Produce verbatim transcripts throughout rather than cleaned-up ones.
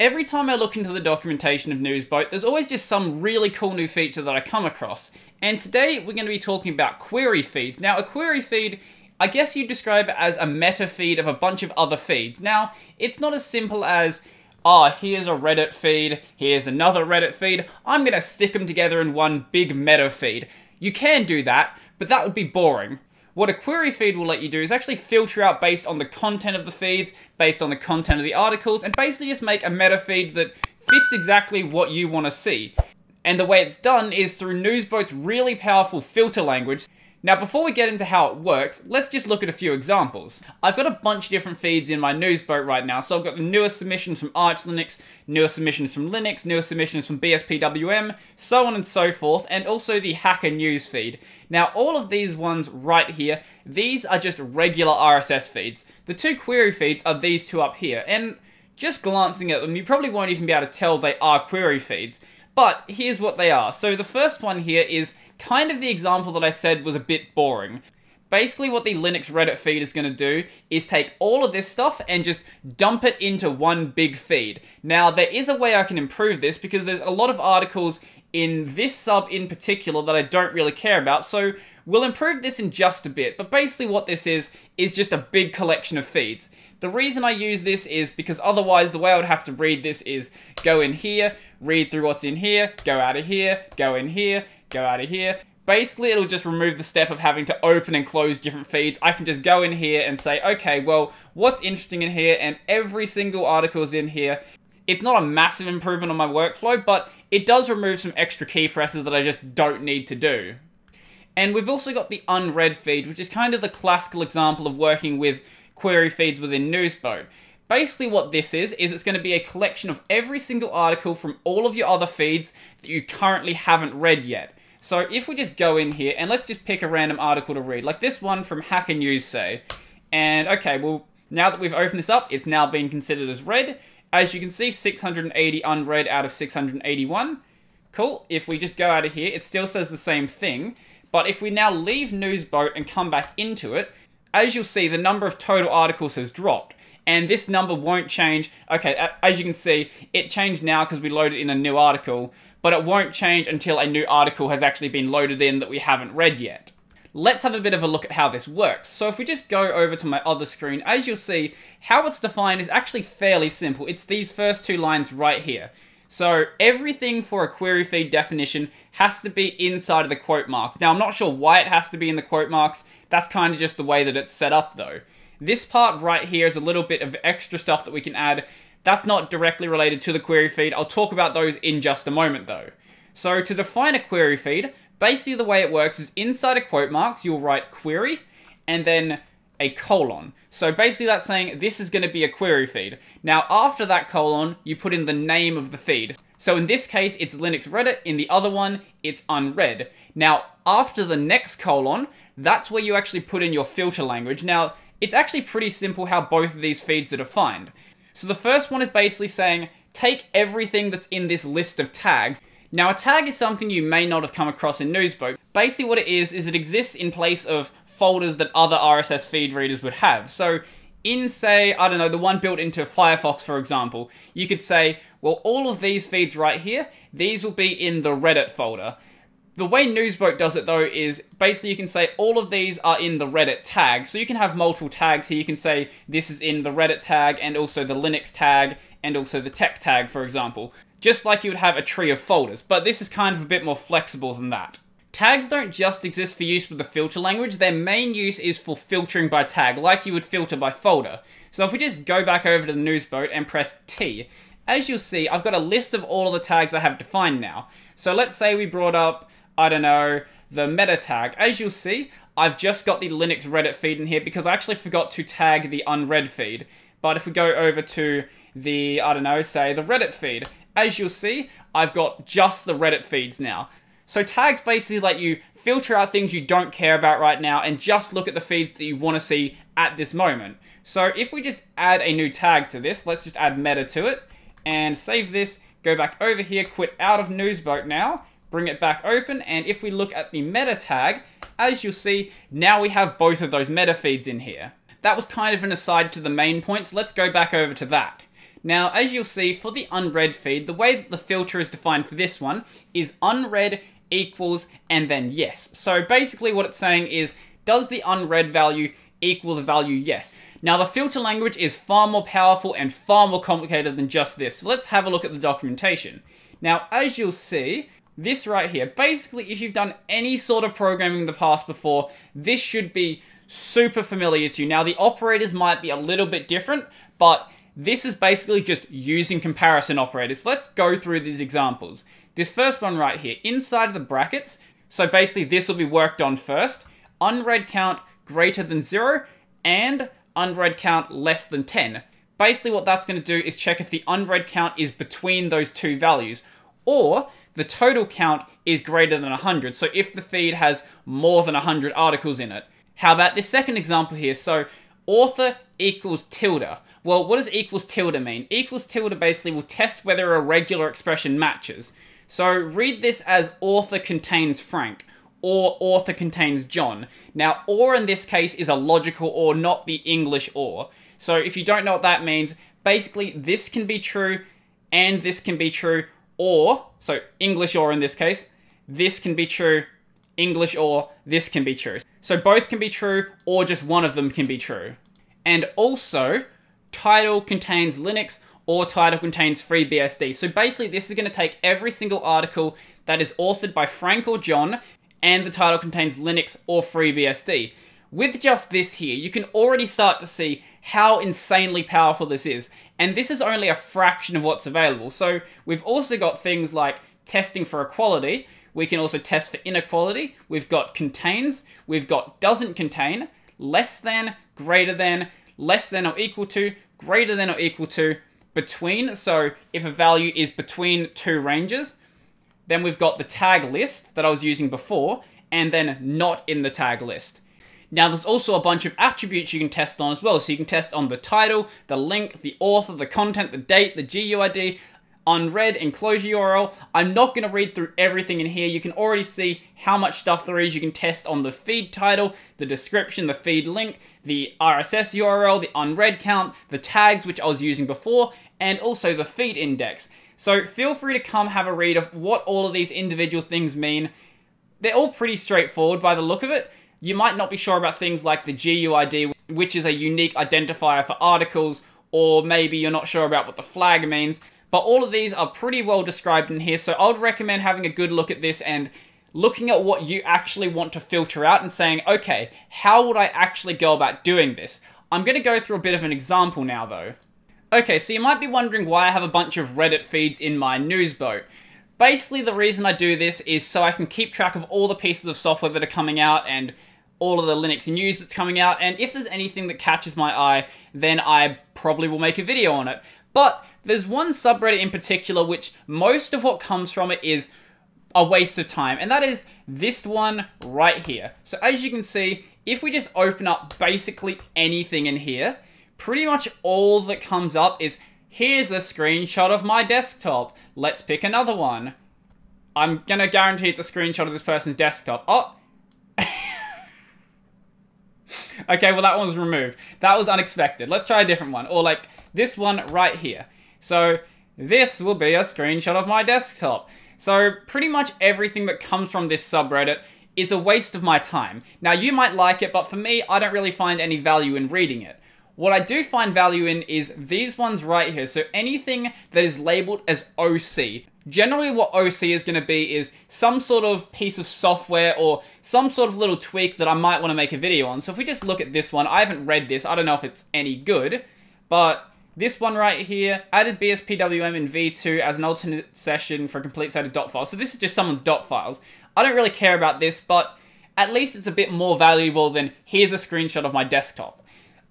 Every time I look into the documentation of Newsboat, there's always just some really cool new feature that I come across. And today we're going to be talking about query feeds. Now, a query feed, I guess you describe it as a meta feed of a bunch of other feeds. Now, it's not as simple as, oh, here's a Reddit feed, here's another Reddit feed, I'm going to stick them together in one big meta feed. You can do that, but that would be boring. What a query feed will let you do is actually filter out based on the content of the feeds, based on the content of the articles, and basically just make a meta feed that fits exactly what you want to see. And the way it's done is through Newsboat's really powerful filter language. Now, before we get into how it works, let's just look at a few examples. I've got a bunch of different feeds in my Newsboat right now. So I've got the newest submissions from Arch Linux, newest submissions from Linux, newest submissions from B S P W M, so on and so forth, and also the Hacker News feed. Now, all of these ones right here, these are just regular R S S feeds. The two query feeds are these two up here, and just glancing at them, you probably won't even be able to tell they are query feeds. But here's what they are. So the first one here is kind of the example that I said was a bit boring. Basically what the Linux Reddit feed is going to do is take all of this stuff and just dump it into one big feed. Now there is a way I can improve this because there's a lot of articles in this sub in particular that I don't really care about, so we'll improve this in just a bit. But basically what this is, is just a big collection of feeds. The reason I use this is because otherwise the way I would have to read this is go in here, read through what's in here, go out of here, go in here, go out of here. Basically it'll just remove the step of having to open and close different feeds. I can just go in here and say, okay, well, what's interesting in here, and every single article is in here. It's not a massive improvement on my workflow, but it does remove some extra key presses that I just don't need to do. And we've also got the unread feed, which is kind of the classical example of working with query feeds within Newsboat. Basically what this is, is it's going to be a collection of every single article from all of your other feeds that you currently haven't read yet. So if we just go in here, and let's just pick a random article to read, like this one from Hacker News, say. And okay, well, now that we've opened this up, it's now being considered as read. As you can see, six hundred eighty unread out of six hundred eighty-one. Cool. If we just go out of here, it still says the same thing. But if we now leave Newsboat and come back into it, as you'll see, the number of total articles has dropped, and this number won't change. Okay, as you can see, it changed now because we loaded in a new article, but it won't change until a new article has actually been loaded in that we haven't read yet. Let's have a bit of a look at how this works. So if we just go over to my other screen, as you'll see, how it's defined is actually fairly simple. It's these first two lines right here. So everything for a query feed definition has to be inside of the quote marks. Now I'm not sure why it has to be in the quote marks. That's kind of just the way that it's set up though. This part right here is a little bit of extra stuff that we can add. That's not directly related to the query feed. I'll talk about those in just a moment though. So to define a query feed, basically the way it works is inside of quote marks, you'll write query and then a colon. So basically that's saying this is going to be a query feed. Now after that colon, you put in the name of the feed. So in this case, it's Linux Reddit. In the other one, it's unread. Now after the next colon, that's where you actually put in your filter language. Now it's actually pretty simple how both of these feeds are defined. So the first one is basically saying, take everything that's in this list of tags. Now a tag is something you may not have come across in Newsboat. Basically what it is, is it exists in place of folders that other R S S feed readers would have. So in, say, I don't know, the one built into Firefox, for example, you could say, well, all of these feeds right here, these will be in the Reddit folder. The way Newsboat does it, though, is basically you can say all of these are in the Reddit tag. So you can have multiple tags here. You can say this is in the Reddit tag and also the Linux tag and also the tech tag, for example, just like you would have a tree of folders. But this is kind of a bit more flexible than that. Tags don't just exist for use with the filter language, their main use is for filtering by tag, like you would filter by folder. So if we just go back over to the Newsboat and press T, as you'll see, I've got a list of all of the tags I have defined now. So let's say we brought up, I don't know, the meta tag. As you'll see, I've just got the Linux Reddit feed in here because I actually forgot to tag the unread feed. But if we go over to the, I don't know, say the Reddit feed, as you'll see, I've got just the Reddit feeds now. So tags basically let you filter out things you don't care about right now and just look at the feeds that you want to see at this moment. So if we just add a new tag to this, let's just add meta to it and save this, go back over here, quit out of Newsboat now, bring it back open, and if we look at the meta tag, as you'll see, now we have both of those meta feeds in here. That was kind of an aside to the main point, so let's go back over to that. Now, as you'll see, for the unread feed, the way that the filter is defined for this one is unread equals and then yes. So basically what it's saying is, does the unread value equal the value yes? Now, the filter language is far more powerful and far more complicated than just this. So let's have a look at the documentation. Now, as you'll see, this right here, basically if you've done any sort of programming in the past before, this should be super familiar to you. Now, the operators might be a little bit different, but this is basically just using comparison operators. So let's go through these examples. This first one right here, inside the brackets, so basically this will be worked on first, unread count greater than zero and unread count less than ten. Basically what that's going to do is check if the unread count is between those two values, or the total count is greater than one hundred, so if the feed has more than one hundred articles in it. How about this second example here? So author equals tilde. Well, what does equals tilde mean? Equals tilde basically will test whether a regular expression matches. So read this as author contains Frank, or author contains John. Now, or in this case is a logical or, not the English or. So if you don't know what that means, basically this can be true and this can be true, or, so English or in this case, this can be true, English or, this can be true. So both can be true, or just one of them can be true. And also, title contains Linux, or title contains FreeBSD. So basically this is going to take every single article that is authored by Frank or John, and the title contains Linux or FreeBSD. With just this here, you can already start to see how insanely powerful this is. And this is only a fraction of what's available. So we've also got things like testing for equality. We can also test for inequality. We've got contains. We've got doesn't contain, less than, greater than, less than or equal to, greater than or equal to, between. So if a value is between two ranges. Then we've got the tag list that I was using before, and then not in the tag list. Now, there's also a bunch of attributes you can test on as well. So you can test on the title, the link, the author, the content, the date, the G U I D, unread, enclosure U R L. I'm not going to read through everything in here. You can already see how much stuff there is. You can test on the feed title, the description, the feed link, the R S S U R L, the unread count, the tags, which I was using before, and also the feed index. So feel free to come have a read of what all of these individual things mean. They're all pretty straightforward by the look of it. You might not be sure about things like the G U I D, which is a unique identifier for articles, or maybe you're not sure about what the flag means, but all of these are pretty well described in here, so I would recommend having a good look at this and looking at what you actually want to filter out and saying, okay, how would I actually go about doing this? I'm going to go through a bit of an example now though. Okay, so you might be wondering why I have a bunch of Reddit feeds in my Newsboat. Basically, the reason I do this is so I can keep track of all the pieces of software that are coming out and all of the Linux news that's coming out, and if there's anything that catches my eye, then I probably will make a video on it. But there's one subreddit in particular which most of what comes from it is a waste of time, and that is this one right here. So as you can see, if we just open up basically anything in here, pretty much all that comes up is, here's a screenshot of my desktop. Let's pick another one. I'm gonna guarantee it's a screenshot of this person's desktop. Oh. Okay, well that one was removed. That was unexpected. Let's try a different one. Or like this one right here. So this will be a screenshot of my desktop. So pretty much everything that comes from this subreddit is a waste of my time. Now you might like it, but for me, I don't really find any value in reading it. What I do find value in is these ones right here. So anything that is labeled as O C. Generally what O C is going to be is some sort of piece of software or some sort of little tweak that I might want to make a video on. So if we just look at this one, I haven't read this. I don't know if it's any good, but this one right here, added B S P W M in V two as an alternate session for a complete set of dot files. So this is just someone's dot files. I don't really care about this, but at least it's a bit more valuable than here's a screenshot of my desktop.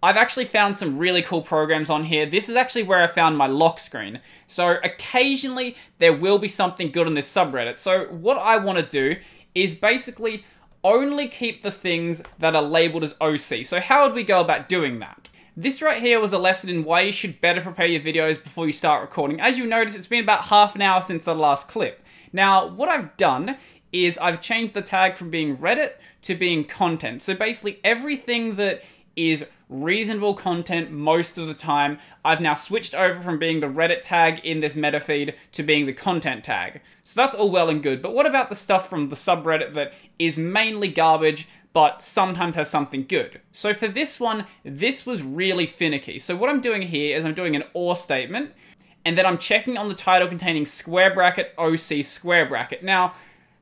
I've actually found some really cool programs on here. This is actually where I found my lock screen. So occasionally there will be something good on this subreddit. So what I want to do is basically only keep the things that are labeled as O C. So how would we go about doing that? This right here was a lesson in why you should better prepare your videos before you start recording. As you notice, it's been about half an hour since the last clip. Now, what I've done is I've changed the tag from being Reddit to being content. So basically everything that is reasonable content most of the time. I've now switched over from being the Reddit tag in this meta feed to being the content tag. So that's all well and good, but what about the stuff from the subreddit that is mainly garbage, but sometimes has something good? So for this one, this was really finicky. So what I'm doing here is I'm doing an OR statement, and then I'm checking on the title containing square bracket, O C square bracket. Now,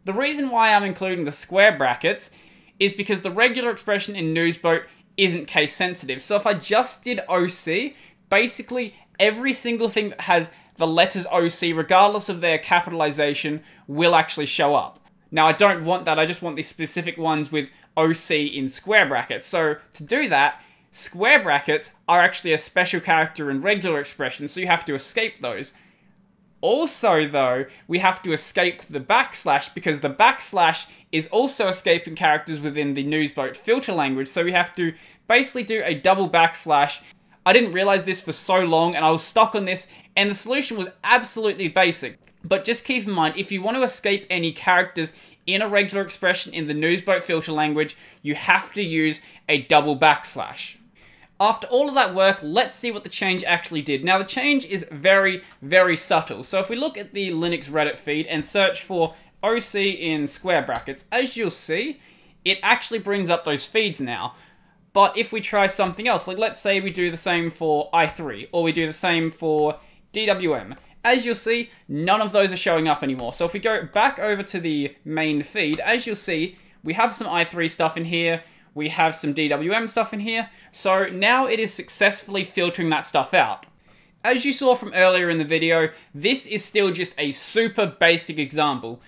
the reason why I'm including the square brackets is because the regular expression in Newsboat isn't case sensitive. So if I just did O C, basically every single thing that has the letters O C, regardless of their capitalization, will actually show up. Now I don't want that, I just want these specific ones with O C in square brackets. So to do that, square brackets are actually a special character in regular expression, so you have to escape those. Also though, we have to escape the backslash, because the backslash is also escaping characters within the Newsboat filter language, so we have to basically do a double backslash. I didn't realize this for so long and I was stuck on this, and the solution was absolutely basic. But just keep in mind, if you want to escape any characters in a regular expression in the Newsboat filter language, you have to use a double backslash. After all of that work, let's see what the change actually did. Now the change is very, very subtle. So if we look at the Linux Reddit feed and search for O C in square brackets, as you'll see, it actually brings up those feeds now. But if we try something else, like let's say we do the same for i three, or we do the same for D W M, as you'll see, none of those are showing up anymore. So if we go back over to the main feed, as you'll see, we have some i three stuff in here, we have some D W M stuff in here, so now it is successfully filtering that stuff out. As you saw from earlier in the video, this is still just a super basic example.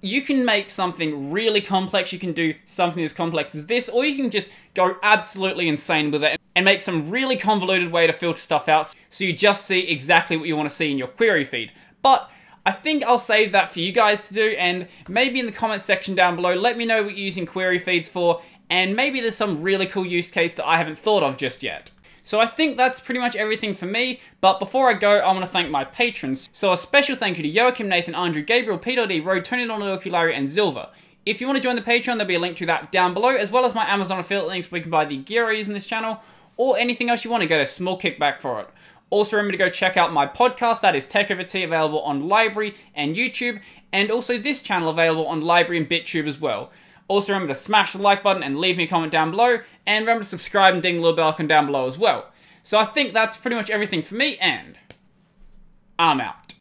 You can make something really complex, you can do something as complex as this, or you can just go absolutely insane with it and make some really convoluted way to filter stuff out so you just see exactly what you want to see in your query feed. But I think I'll save that for you guys to do, and maybe in the comments section down below, let me know what you're using query feeds for, and maybe there's some really cool use case that I haven't thought of just yet. So I think that's pretty much everything for me, but before I go, I want to thank my patrons. So a special thank you to Joachim, Nathan, Andrew, Gabriel, P D, Road, Tony, Okulary, and Zylva. If you want to join the Patreon, there'll be a link to that down below, as well as my Amazon affiliate links where you can buy the gear I use in this channel, or anything else you want to get a small kickback for it. Also remember to go check out my podcast, that is Tech Over T, available on Library and YouTube, and also this channel available on Library and BitTube as well. Also remember to smash the like button and leave me a comment down below, and remember to subscribe and ding the little bell icon down below as well. So I think that's pretty much everything for me, and I'm out.